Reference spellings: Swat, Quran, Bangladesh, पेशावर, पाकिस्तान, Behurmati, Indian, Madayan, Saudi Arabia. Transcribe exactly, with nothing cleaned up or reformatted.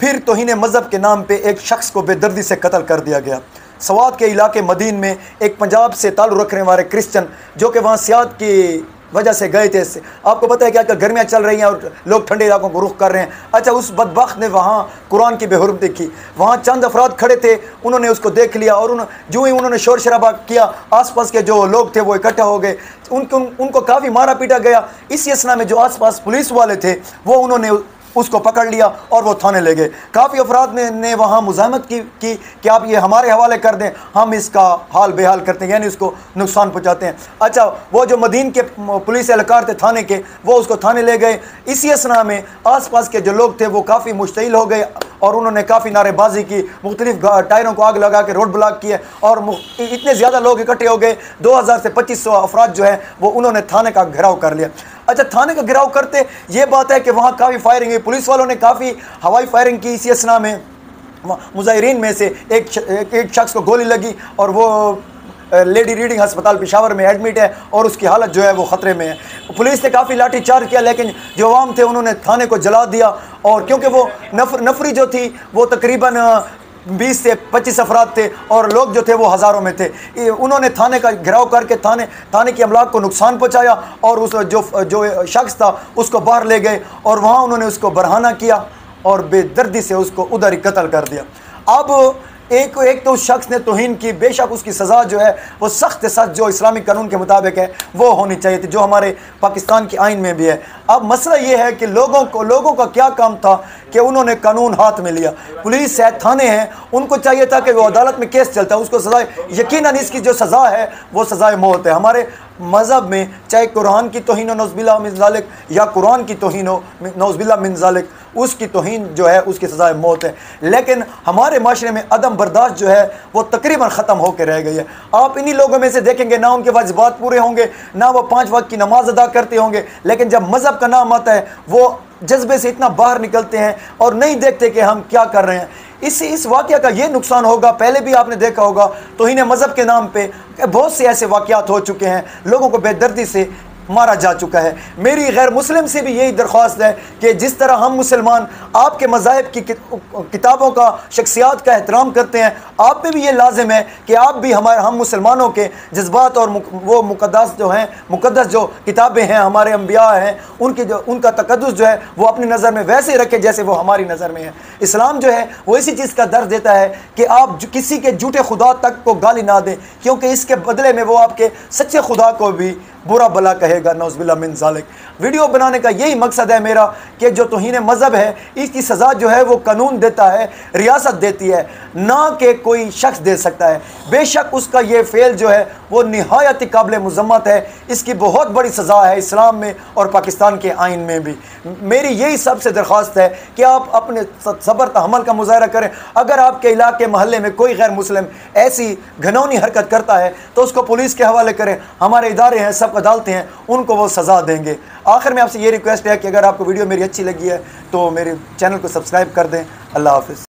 फिर तौहीन मज़हब के नाम पे एक शख्स को बेदर्दी से कत्ल कर दिया गया। स्वात के इलाके मदीन में एक पंजाब से ताल्लुक़ रखने वाले क्रिश्चन जो कि वहाँ सियाहत की वजह से गए थे। आपको पता है कि आजकल गर्मियाँ चल रही हैं और लोग ठंडे इलाकों को रुख कर रहे हैं। अच्छा, उस बदबख्त ने वहाँ कुरान की बेहुरमती की। वहाँ चंद अफराद खड़े थे, उन्होंने उसको देख लिया और उन जो ही उन्होंने शोर शराबा किया, आसपास के जो लोग थे वो इकट्ठा हो गए। उनको उन, उनको काफ़ी मारा पीटा गया। इसी असना में जो आसपास पुलिस वाले थे वो उन्होंने उसको पकड़ लिया और वो थाने ले गए। काफ़ी अफराद ने, ने वहाँ मुजाहमत की, की कि आप ये हमारे हवाले कर दें, हम इसका हाल बेहाल करते हैं, यानी उसको नुकसान पहुँचाते हैं। अच्छा, वो जो मदीन के पुलिस एहलकार थे थाने के, वो उसको थाने ले गए। इसी असना में आसपास के जो लोग थे वो काफ़ी मुश्तिल हो गए और उन्होंने काफ़ी नारेबाजी की, मुख्तलिफ टायरों को आग लगा के रोड ब्लॉक किए और इतने ज़्यादा लोग इकट्ठे हो गए। दो हज़ार से पच्चीस सौ अफराद जो है वो उन्होंने थाने का घेराव कर लिया। अच्छा, थाने का घेराव करते ये बात है कि वहाँ काफ़ी फायरिंग हुई, पुलिस वालों ने काफ़ी हवाई फायरिंग की। इसी असना में मुजाहिरीन में से एक श, एक शख्स को गोली लगी और वो लेडी रीडिंग हस्पताल पेशावर में एडमिट है और उसकी हालत जो है वो ख़तरे में है। पुलिस ने काफ़ी लाठी चार्ज किया, लेकिन जो आवाम थे उन्होंने थाने को जला दिया। और क्योंकि वो नफर नफरी जो थी वो तकरीबन बीस से पच्चीस अफराद थे और लोग जो थे वो हज़ारों में थे। उन्होंने थाने का घेराव करके थाने थाने की अमलाक को नुकसान पहुँचाया और उस जो जो शख्स था उसको बाहर ले गए और वहाँ उन्होंने उसको बरहाना किया और बेदर्दी से उसको उधर ही कत्ल कर दिया। अब एक एक तो उस शख्स ने तौहीन की, बेशक उसकी सज़ा जो है वो सख्त सख्त जो इस्लामी कानून के मुताबिक है वो होनी चाहिए थी, जो हमारे पाकिस्तान की आइन में भी है। अब मसला ये है कि लोगों को लोगों का क्या काम था कि उन्होंने कानून हाथ में लिया। पुलिस है, थाने हैं, उनको चाहिए था कि वो अदालत में केस चलता है उसको सज़ा, यकीनन इसकी जो सज़ा है वो सज़ाए मौत है। हमारे मज़हब में चाहे कुरान की तौहीन नौज़बिल्लाह मिन ज़ालिक या कुरान की तौहीन नौज़बिल्लाह मिन ज़ालिक, उसकी तौहीन जो है उसकी सज़ाए मौत है। लेकिन हमारे माशरे में अदम बर्दाश्त जो है वो तकरीबन ख़त्म होकर रह गई है। आप इन्हीं लोगों में से देखेंगे ना उनके वाजिबात पूरे होंगे, ना वो पाँच वक्त की नमाज अदा करते होंगे, लेकिन जब मज़हब का नाम आता है वो जज्बे से इतना बाहर निकलते हैं और नहीं देखते कि हम क्या कर रहे हैं। इसी इस वाक़या का ये नुकसान होगा। पहले भी आपने देखा होगा तौहीन मज़हब के नाम पे बहुत से ऐसे वाक़यात हो चुके हैं, लोगों को बेदर्दी से मारा जा चुका है। मेरी गैर मुस्लिम से भी यही दरख्वास्त है कि जिस तरह हम मुसलमान आपके मज़ाहिब की किताबों का, शख्सियात का एहतराम करते हैं, आप पे भी ये लाजिम है कि आप भी हमारे हम मुसलमानों के जज्बात और मुक, वो मुकद्दस जो हैं मुकद्दस जो किताबें हैं, हमारे अम्बिया हैं, उनकी जो उनका तकद्दुस जो है वो अपनी नज़र में वैसे रखें जैसे वो हमारी नज़र में है। इस्लाम जो है वो इसी चीज़ का दर्ज देता है कि आप किसी के झूठे खुदा तक को गाली ना दें, क्योंकि इसके बदले में वो आपके सच्चे खुदा को भी बुरा भला कहेगा, नौज़बिल्ला मिन ज़ालिक। वीडियो बनाने का यही मकसद है मेरा कि जो तौहीन मज़हब है इसकी सज़ा जो है वो कानून देता है, रियासत देती है, ना कि कोई शख्स दे सकता है। बेशक उसका ये फ़ेल जो है वो निहायत काबिल मज़म्मत है, इसकी बहुत बड़ी सज़ा है इस्लाम में और पाकिस्तान के आइन में भी। मेरी यही सबसे दरख्वास्त है कि आप अपने सब्र तहम्मुल का मुजाहरा करें। अगर आपके इलाके महल्ले में कोई गैर मुस्लिम ऐसी घिनौनी हरकत करता है तो उसको पुलिस के हवाले करें। हमारे इदारे हैं, सब अदालतें हैं, उनको वो सज़ा देंगे। आखिर में आपसे ये रिक्वेस्ट है कि अगर आपको वीडियो मेरी अच्छी लगी है तो मेरे चैनल को सब्सक्राइब कर दें। अल्लाह हाफ़िज़।